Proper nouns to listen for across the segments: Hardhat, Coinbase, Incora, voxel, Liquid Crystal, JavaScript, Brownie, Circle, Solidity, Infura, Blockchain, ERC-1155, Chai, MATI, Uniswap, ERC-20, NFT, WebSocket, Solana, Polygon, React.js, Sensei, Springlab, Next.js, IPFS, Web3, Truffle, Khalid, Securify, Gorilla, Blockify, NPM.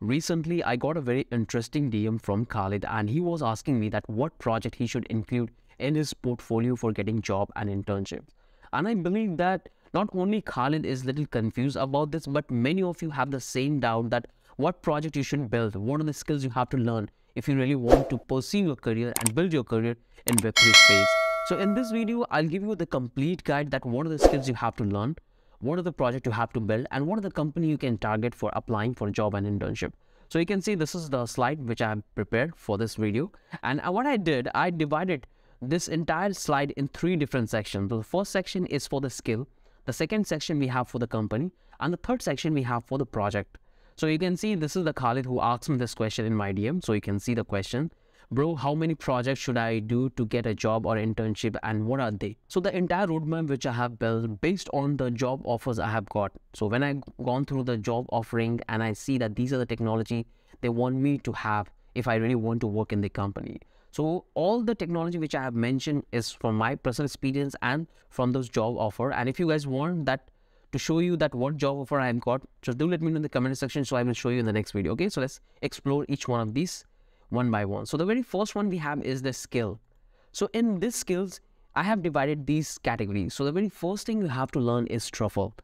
Recently, I got a very interesting DM from Khalid, and he was asking me that what project he should include in his portfolio for getting job and internships. And I believe that not only Khalid is a little confused about this, but many of you have the same doubt that what project you should build, what are the skills you have to learn if you really want to pursue your career and build your career in Web3 space. So in this video, I'll give you the complete guide that what are the skills you have to learn, what are the projects you have to build, and what are the company you can target for applying for a job and internship. So you can see this is the slide which I have prepared for this video. And what I did, I divided this entire slide in three different sections. The first section is for the skill, the second section we have for the company, and the third section we have for the project. So you can see this is the Khalid who asked me this question in my DM. So you can see the question, bro, how many projects should I do to get a job or internship, and what are they? So the entire roadmap which I have built based on the job offers I have got. So when I've gone through the job offering and I see that these are the technology they want me to have if I really want to work in the company. So all the technology which I have mentioned is from my personal experience and from those job offer. And if you guys want that to show you that what job offer I have got, just do let me know in the comment section, so I will show you in the next video. Okay, so let's explore each one of these one by one. So the very first one we have is the skill. So in this skills, I have divided these categories. So the very first thing you have to learn is Truffle.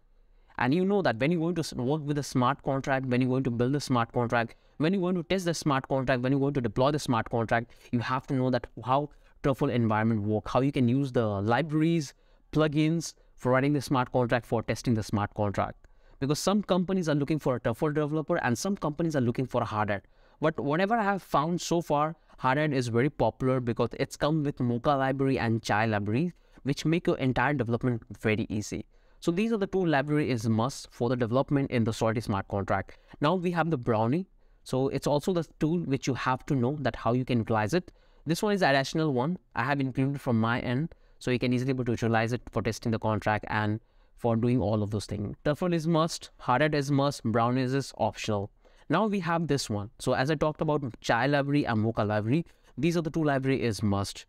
And you know that when you're going to work with a smart contract, when you're going to build a smart contract, when you're going to test the smart contract, when you're going to deploy the smart contract, you have to know that how Truffle environment work, how you can use the libraries, plugins for writing the smart contract, for testing the smart contract. Because some companies are looking for a Truffle developer and some companies are looking for a Hardhat. But whatever I have found so far, Hardhat is very popular because it's come with Mocha library and Chai library, which make your entire development very easy. So these are the two libraries must for the development in the Solidity smart contract. Now we have the Brownie. So it's also the tool which you have to know that how you can utilize it. This one is an additional one I have included from my end, so you can easily able to utilize it for testing the contract and for doing all of those things. Truffle is must, Hardhat is must, Brownie is optional. Now we have this one. So as I talked about Chai library and Mocha library, these are the two library is must.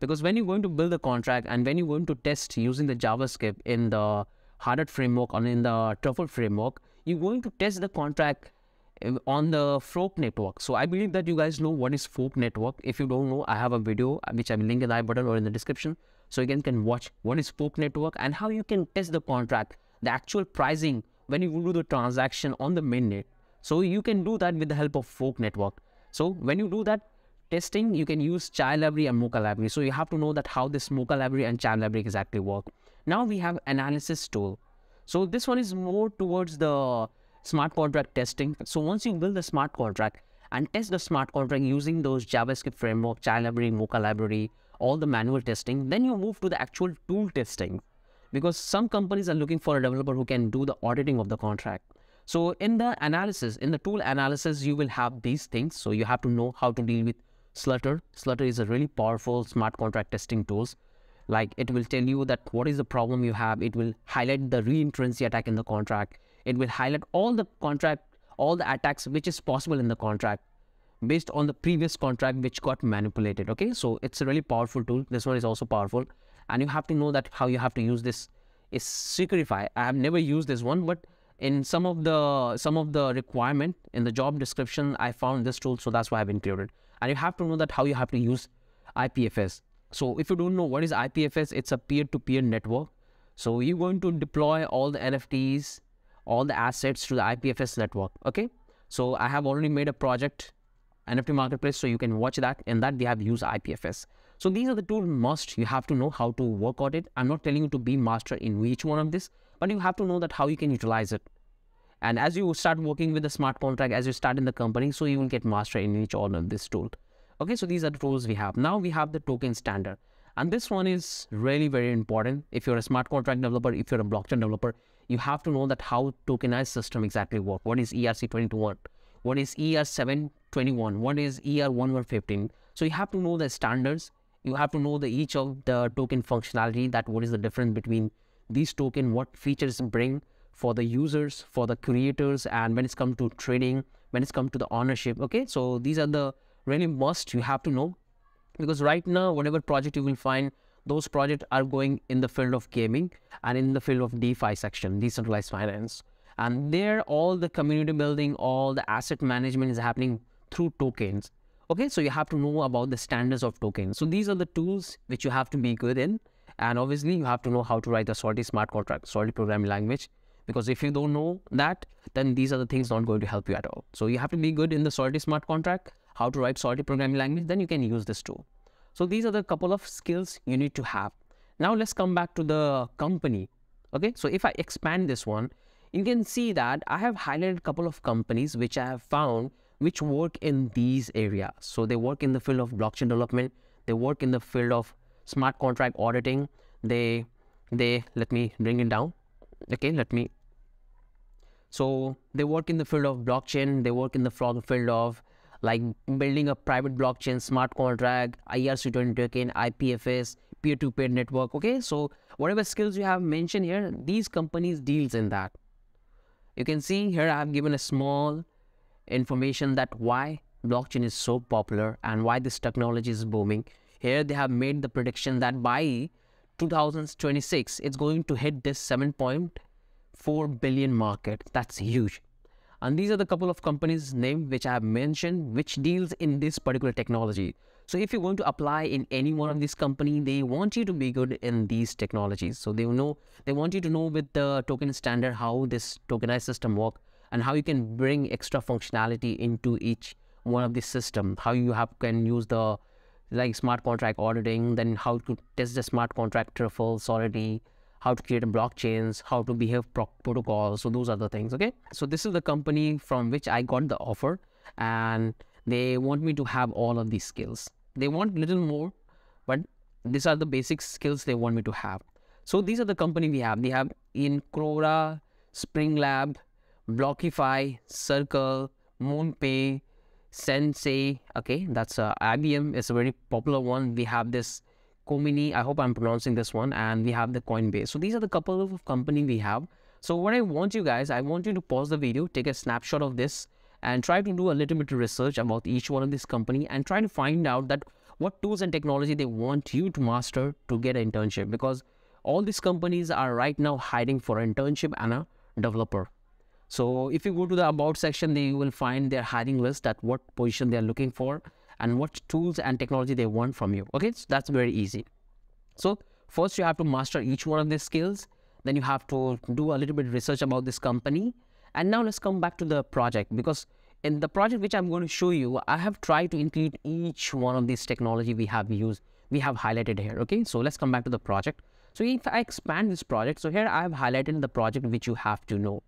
Because when you're going to build a contract and when you're going to test using the JavaScript in the Hardhat framework or in the Truffle framework, you're going to test the contract on the fork network. So I believe that you guys know what is fork network. If you don't know, I have a video which I will link in the I button or in the description. So you can watch what is fork network and how you can test the contract, the actual pricing when you do the transaction on the mainnet. So you can do that with the help of fork network. So when you do that testing, you can use Chai library and Mocha library. So you have to know that how this Mocha library and Chai library exactly work. Now we have analysis tool. So this one is more towards the smart contract testing. So once you build the smart contract and test the smart contract using those JavaScript framework, Chai library, Mocha library, all the manual testing, then you move to the actual tool testing. Because some companies are looking for a developer who can do the auditing of the contract. So in the analysis, in the tool analysis, you will have these things. So you have to know how to deal with Slither. Slither is a really powerful smart contract testing tools. Like it will tell you that what is the problem you have. It will highlight the reentrancy attack in the contract. It will highlight all the contract, all the attacks which is possible in the contract based on the previous contract which got manipulated. Okay, so it's a really powerful tool. This one is also powerful. And you have to know that how you have to use this is Securify. I have never used this one, but in some of the requirement in the job description, I found this tool, so that's why I've included. And you have to know that how you have to use IPFS. So if you don't know what is IPFS, it's a peer-to-peer network. So you're going to deploy all the NFTs, all the assets to the IPFS network. Okay, so I have already made a project, NFT marketplace, so you can watch that. In that we have used IPFS. So these are the two must. You have to know how to work on it. I'm not telling you to be master in each one of this, but you have to know that how you can utilize it. And as you start working with the smart contract, as you start in the company, so you will get master in each one of this tool. Okay, so these are the tools we have. Now we have the token standard. And this one is really very important. If you're a smart contract developer, if you're a blockchain developer, you have to know that how tokenized system exactly work. What is ERC-2021? What is ERC-721? What is ERC-1155? So you have to know the standards. You have to know the each of the token functionality, that what is the difference between these token, what features bring for the users, for the creators, and when it's come to trading, when it's come to the ownership. Okay, so these are the really must you have to know, because right now whatever project you will find, those projects are going in the field of gaming and in the field of DeFi section, decentralized finance. And there, all the community building, all the asset management is happening through tokens. Okay, so you have to know about the standards of tokens. So these are the tools which you have to be good in. And obviously, you have to know how to write the Solidity smart contract, Solidity programming language. Because if you don't know that, then these are the things not going to help you at all. So you have to be good in the Solidity smart contract, how to write Solidity programming language, then you can use this tool. So these are the couple of skills you need to have. Now let's come back to the company. Okay, so if I expand this one, you can see that I have highlighted a couple of companies which I have found which work in these areas. So they work in the field of blockchain development. They work in the field of smart contract auditing. Let me bring it down. Okay, so they work in the field of blockchain. They work in the field of like building a private blockchain, smart contract, ERC-20 token, IPFS, peer-to-peer network. Okay, so whatever skills you have mentioned here, these companies deals in that. You can see here I have given a small information that why blockchain is so popular and why this technology is booming. Here they have made the prediction that by 2026, it's going to hit this 7.4 billion market. That's huge. And these are the couple of companies' names which I have mentioned, which deals in this particular technology. So if you're going to apply in any one of these companies, they want you to be good in these technologies. So they want you to know with the token standard how this tokenized system works and how you can bring extra functionality into each one of these systems. How you can use the like smart contract auditing, then how to test the smart contract Truffle, Solidity, how to create a blockchains, how to behave protocols. So those are the things. Okay, so this is the company from which I got the offer, and they want me to have all of these skills. They want little more, but these are the basic skills they want me to have. So these are the company we have. They have Incora, Springlab, Blockify, Circle, MoonPay, Sensei. Okay, that's IBM is a very popular one. We have this Komini, I hope I'm pronouncing this one, and we have the Coinbase. So these are the couple of company we have. So what I want you guys, I want you to pause the video, take a snapshot of this, and try to do a little bit of research about each one of these company and try to find out that what tools and technology they want you to master to get an internship, because all these companies are right now hiring for an internship and a developer. So if you go to the about section, they will find their hiring list at what position they are looking for and what tools and technology they want from you. Okay, so that's very easy. So first you have to master each one of these skills. Then you have to do a little bit of research about this company. And now let's come back to the project, because in the project which I'm going to show you, I have tried to include each one of these technology we have used, we have highlighted here. Okay, so let's come back to the project. So if I expand this project, so here I have highlighted the project which you have to know.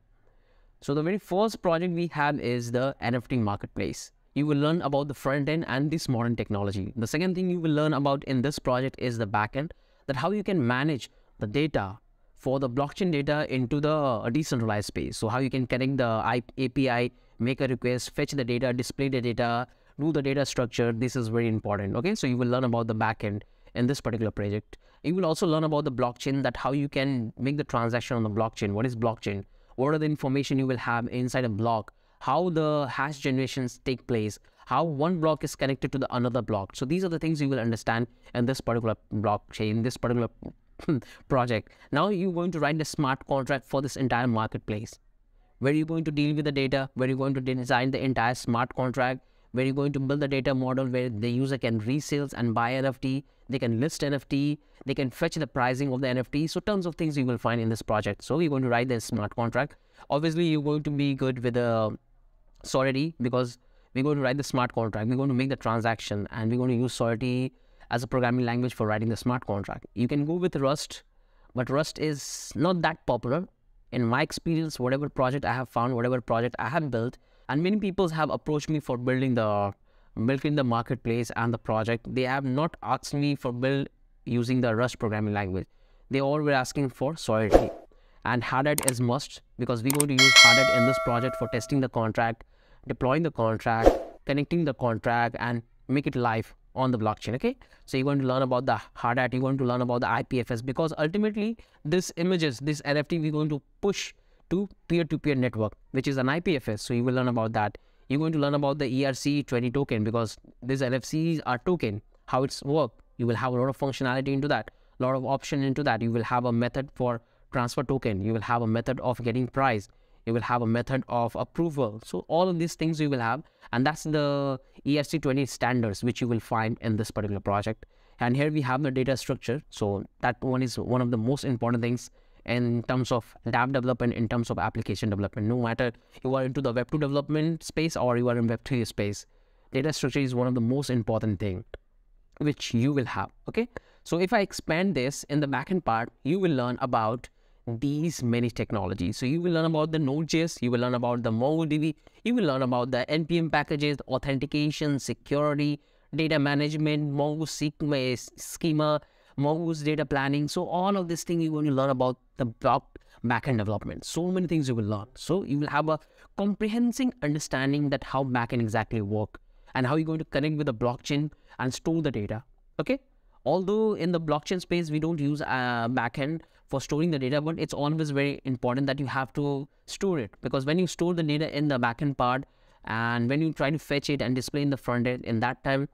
So the very first project we have is the NFT marketplace. You will learn about the front end and this modern technology. The second thing you will learn about in this project is the back end, that how you can manage the data for the blockchain data into the decentralized space. So how you can connect the API, make a request, fetch the data, display the data, do the data structure. This is very important. Okay, so you will learn about the back end in this particular project. You will also learn about the blockchain, that how you can make the transaction on the blockchain. What is blockchain? What are the information you will have inside a block? How the hash generations take place, how one block is connected to the another block. So these are the things you will understand in this particular blockchain, this particular project. Now you're going to write a smart contract for this entire marketplace, where you're going to deal with the data, where you're going to design the entire smart contract, where you're going to build the data model where the user can resell and buy NFT, they can list NFT, they can fetch the pricing of the NFT. So tons of things you will find in this project. So you're going to write the smart contract. Obviously, you're going to be good with the Solidity, because we're going to write the smart contract, we're going to make the transaction, and we're going to use Solidity as a programming language for writing the smart contract. You can go with Rust, but Rust is not that popular. In my experience, whatever project I have found, whatever project I have built, and many people have approached me for building the marketplace and the project. They have not asked me for build using the Rust programming language. They all were asking for Solidity. And Hardhat is must, because we're going to use Hardhat in this project for testing the contract, deploying the contract, connecting the contract, and make it live on the blockchain. Okay, so you're going to learn about the Hardhat, you're going to learn about the IPFS, because ultimately this images, this NFT, we're going to push to peer-to-peer network, which is an IPFS. So you will learn about that. You're going to learn about the ERC-20 token, because these NFTs are token, how it's work. You will have a lot of functionality into that, a lot of option into that. You will have a method for transfer token. You will have a method of getting price. you will have a method of approval. So all of these things you will have, and that's the ERC-20 standards which you will find in this particular project. And here we have the data structure. So that one is one of the most important things in terms of app development, in terms of application development. No matter you are into the Web2 development space or you are in Web3 space, data structure is one of the most important thing which you will have. Okay, so if I expand this in the backend part, you will learn about these many technologies. So you will learn about the Node.js, you will learn about the MongoDB, you will learn about the NPM packages, authentication, security, data management, Mongo schema, Mongo's data planning. So all of this thing you're going to learn about the backend development. So many things you will learn. So you will have a comprehensive understanding that how backend exactly work and how you're going to connect with the blockchain and store the data. Okay. Although in the blockchain space, we don't use backend for storing the data, but it's always very important that you have to store it, because when you store the data in the backend part and when you try to fetch it and display in the front end, in that time,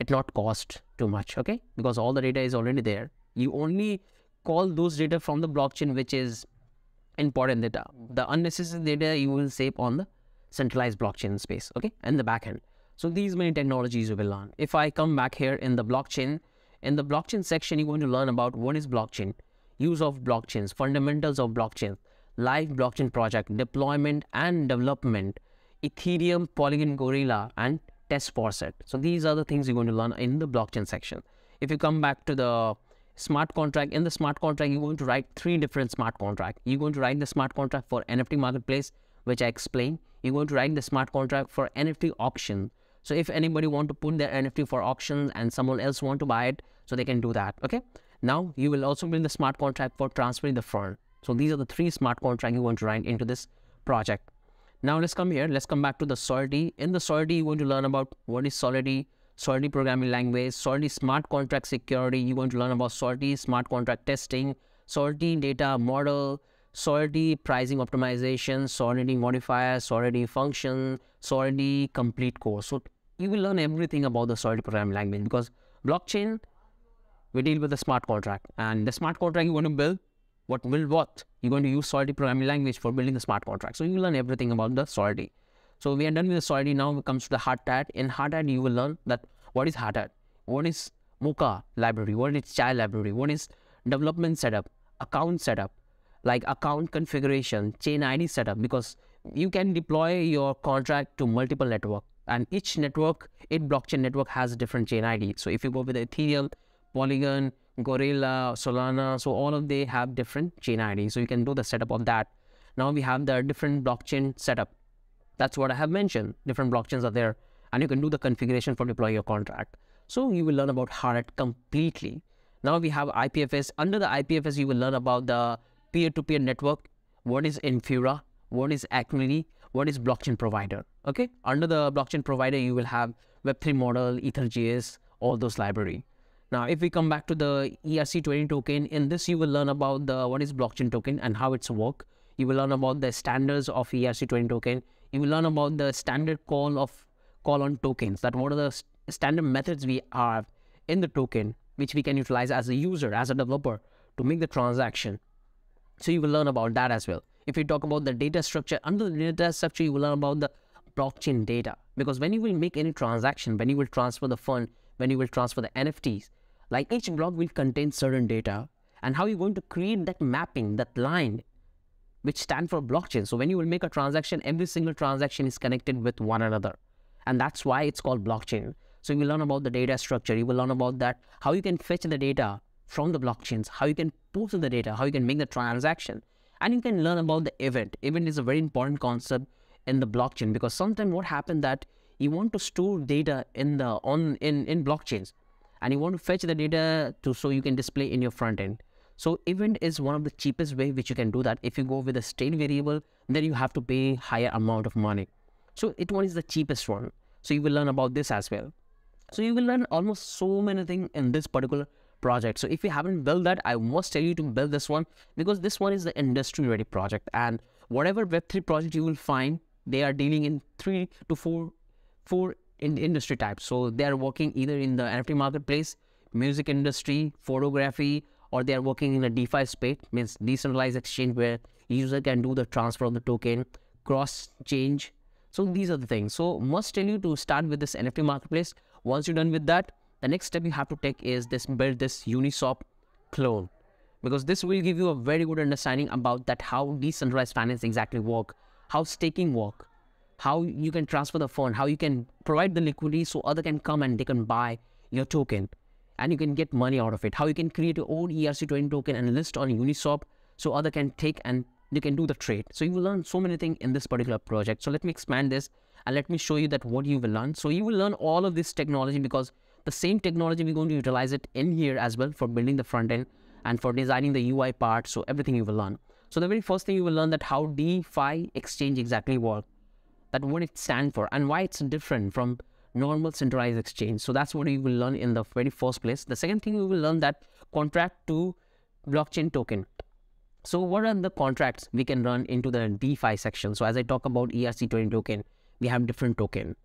it not cost too much. Okay. Because all the data is already there. You only call those data from the blockchain, which is important data. The unnecessary data you will save on the centralized blockchain space. Okay. And the backend. So these many technologies you will learn. If I come back here in the blockchain section, you're going to learn about what is blockchain, use of blockchains, fundamentals of blockchain, live blockchain project, deployment and development, Ethereum, Polygon, Gorilla, and test faucet. So these are the things you're going to learn in the blockchain section. If you come back to the smart contract, in the smart contract, you're going to write 3 different smart contracts. You're going to write the smart contract for NFT marketplace, which I explained. You're going to write the smart contract for NFT auction. So if anybody want to put their NFT for auction and someone else want to buy it, so they can do that. Okay. Now you will also build the smart contract for transferring the fund. So these are the 3 smart contracts you want to write into this project. Now let's come here. Let's come back to the Solidity. In the Solidity, you want to learn about what is Solidity, Solidity programming language, Solidity smart contract security. You want to learn about Solidity smart contract testing, Solidity data model, Solidity pricing optimization, Solidity modifier, Solidity function, Solidity complete course. So you will learn everything about the Solidity programming language, because blockchain, we deal with the smart contract, and the smart contract you want to build, what will what? You're going to use Solidity programming language for building the smart contract. So you will learn everything about the Solidity. So we are done with the Solidity. Now it comes to the Hardhat. In Hardhat, you will learn that what is Hardhat, what is Mocha library, what is Chai library, what is development setup, like account configuration, chain ID setup, because you can deploy your contract to multiple network, and each network, each blockchain network has a different chain ID. So if you go with Ethereum, Polygon, Gorilla, Solana, so all of they have different chain IDs. So you can do the setup of that. Now we have the different blockchain setup. That's what I have mentioned. Different blockchains are there, and you can do the configuration for deploying your contract. So you will learn about Hardhat completely. Now we have IPFS. Under the IPFS, you will learn about the peer-to-peer network, what is Infura, what is Acme, what is blockchain provider. Okay, under the blockchain provider, you will have Web3 model, EtherJS, all those library. Now, if we come back to the ERC-20 token, in this you will learn about the what is blockchain token and how it's work. You will learn about the standards of ERC-20 token. You will learn about the standard call on tokens. That what are the standard methods we have in the token, which we can utilize as a user, as a developer, to make the transaction. So you will learn about that as well. If we talk about the data structure, under the data structure, you will learn about the blockchain data, because when you will make any transaction, when you will transfer the fund, when you will transfer the NFTs, like each block will contain certain data, and how you're going to create that mapping, that line, which stand for blockchain. So when you will make a transaction, every single transaction is connected with one another. And that's why it's called blockchain. So you will learn about the data structure. You will learn about that, how you can fetch the data from the blockchains, how you can post the data, how you can make the transaction. And you can learn about the event. Event is a very important concept in the blockchain, because sometimes what happened that you want to store data in blockchains, and you want to fetch the data so you can display in your front end. So event is one of the cheapest way which you can do that. If you go with a state variable, then you have to pay higher amount of money. So it one is the cheapest one. So you will learn about this as well. So you will learn almost so many things in this particular project. So if you haven't built that, I must tell you to build this one, because this one is the industry ready project, and whatever Web3 project you will find, they are dealing in 3 to 4 industry types. So they are working either in the NFT marketplace, music industry, photography, or they are working in a DeFi space, means decentralized exchange, where user can do the transfer of the token, cross change. So these are the things. So must tell you to start with this NFT marketplace. Once you're done with that, the next step you have to take is this, build this Uniswap clone, because this will give you a very good understanding about that how decentralized finance exactly work, how staking work, how you can transfer the fund, how you can provide the liquidity so other can come and they can buy your token and you can get money out of it, how you can create your own ERC-20 token and list on Uniswap so other can take and you can do the trade. So you will learn so many things in this particular project. So let me expand this and let me show you that what you will learn. So you will learn all of this technology, because the same technology we're going to utilize it in here as well for building the front end and for designing the UI part. So everything you will learn. So the very first thing you will learn that how DeFi exchange exactly work, that what it stands for and why it's different from normal centralized exchange. So that's what you will learn in the very first place. The second thing you will learn that contract to blockchain token. So what are the contracts we can run into the DeFi section? So as I talk about ERC-20 token, we have different token.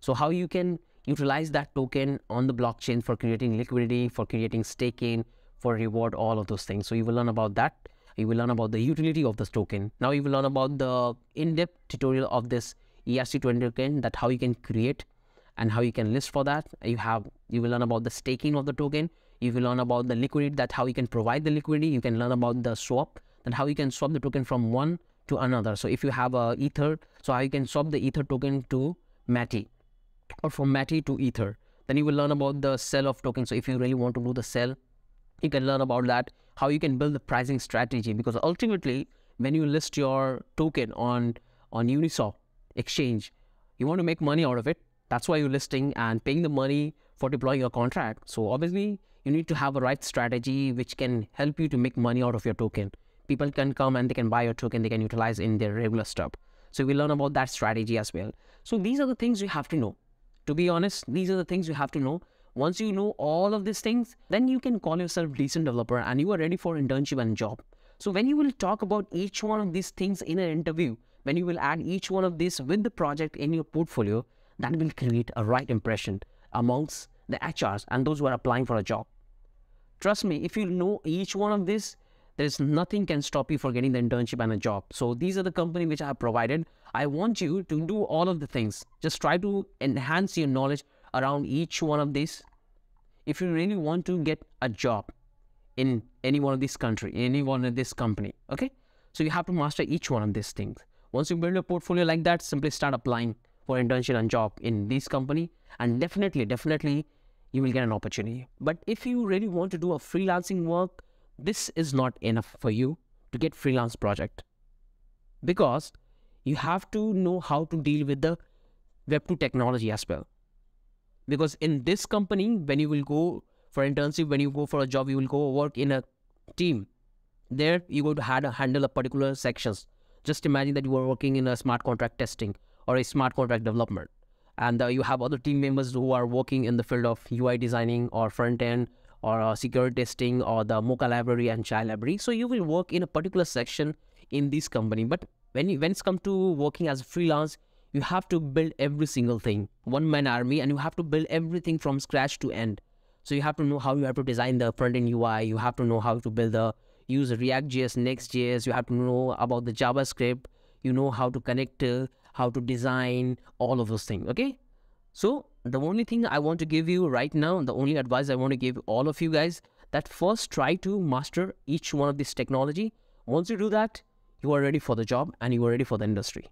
So how you can utilize that token on the blockchain for creating liquidity, for creating staking, for reward, all of those things. So you will learn about that. You will learn about the utility of this token. Now you will learn about the in-depth tutorial of this ERC-20 token, that how you can create and how you can list for that. You will learn about the staking of the token. You will learn about the liquidity, that how you can provide the liquidity. You can learn about the swap, and how you can swap the token from one to another. So if you have a Ether, so how you can swap the Ether token to MATI, or from MATI to Ether. Then you will learn about the sell of token. So if you really want to do the sell, you can learn about that, how you can build the pricing strategy, because ultimately when you list your token on Uniswap exchange, you want to make money out of it. That's why you're listing and paying the money for deploying your contract. So obviously you need to have a right strategy which can help you to make money out of your token. People can come and they can buy your token, they can utilize in their regular stuff. So we learn about that strategy as well. So these are the things you have to know. To be honest, these are the things you have to know. Once you know all of these things, then you can call yourself decent developer and you are ready for internship and job. So when you will talk about each one of these things in an interview, when you will add each one of these with the project in your portfolio, that will create a right impression amongst the HRs and those who are applying for a job. Trust me, if you know each one of these, there's nothing can stop you for getting the internship and a job. So these are the company which I have provided. I want you to do all of the things. Just try to enhance your knowledge around each one of these. If you really want to get a job in any one of these country, any one of this company, okay? So you have to master each one of these things. Once you build a portfolio like that, simply start applying for internship and job in this company, and definitely you will get an opportunity. But if you really want to do a freelancing work, this is not enough for you to get freelance project, because you have to know how to deal with the Web2 technology as well. Because in this company, when you will go for internship, when you go for a job, you will go work in a team. There, you go to handle a particular sections. Just imagine that you are working in a smart contract testing or a smart contract development. And you have other team members who are working in the field of UI designing or front end or security testing or the Mocha library and Chai library. So you will work in a particular section in this company. But when it's come to working as a freelance, you have to build every single thing, one-man army, and you have to build everything from scratch to end. So you have to know how you have to design the front-end UI, you have to know how to build the use React.js, Next.js, you have to know about the JavaScript, you know how to connect, how to design, all of those things, okay? So the only thing I want to give you right now, the only advice I want to give all of you guys, that first try to master each one of this technology. Once you do that, you are ready for the job and you are ready for the industry,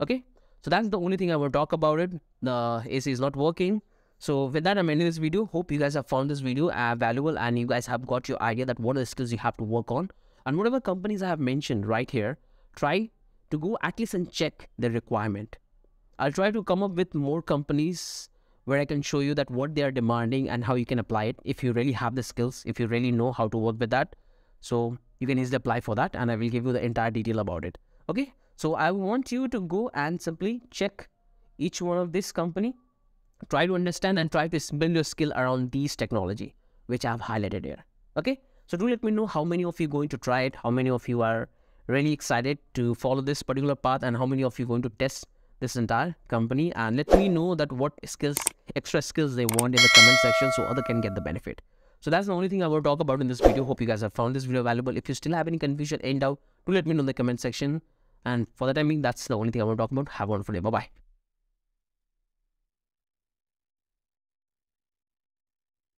okay? So that's the only thing I will talk about it. The AC is not working. So with that, I'm ending this video. Hope you guys have found this video valuable and you guys have got your idea that what are the skills you have to work on. And whatever companies I have mentioned right here, try to go at least and check the requirement. I'll try to come up with more companies where I can show you that what they are demanding and how you can apply it if you really have the skills, if you really know how to work with that. So you can easily apply for that and I will give you the entire detail about it. Okay. So I want you to go and simply check each one of this company, try to understand and try to build your skill around these technology, which I've highlighted here. Okay. So do let me know how many of you are going to try it, how many of you are really excited to follow this particular path, and how many of you are going to test this entire company. And let me know that what skills, extra skills they want in the comment section so other can get the benefit. So that's the only thing I want to talk about in this video. Hope you guys have found this video valuable. If you still have any confusion, any doubt, do let me know in the comment section. And for the time being, that's the only thing I want to talk about. Have a wonderful day. Bye-bye.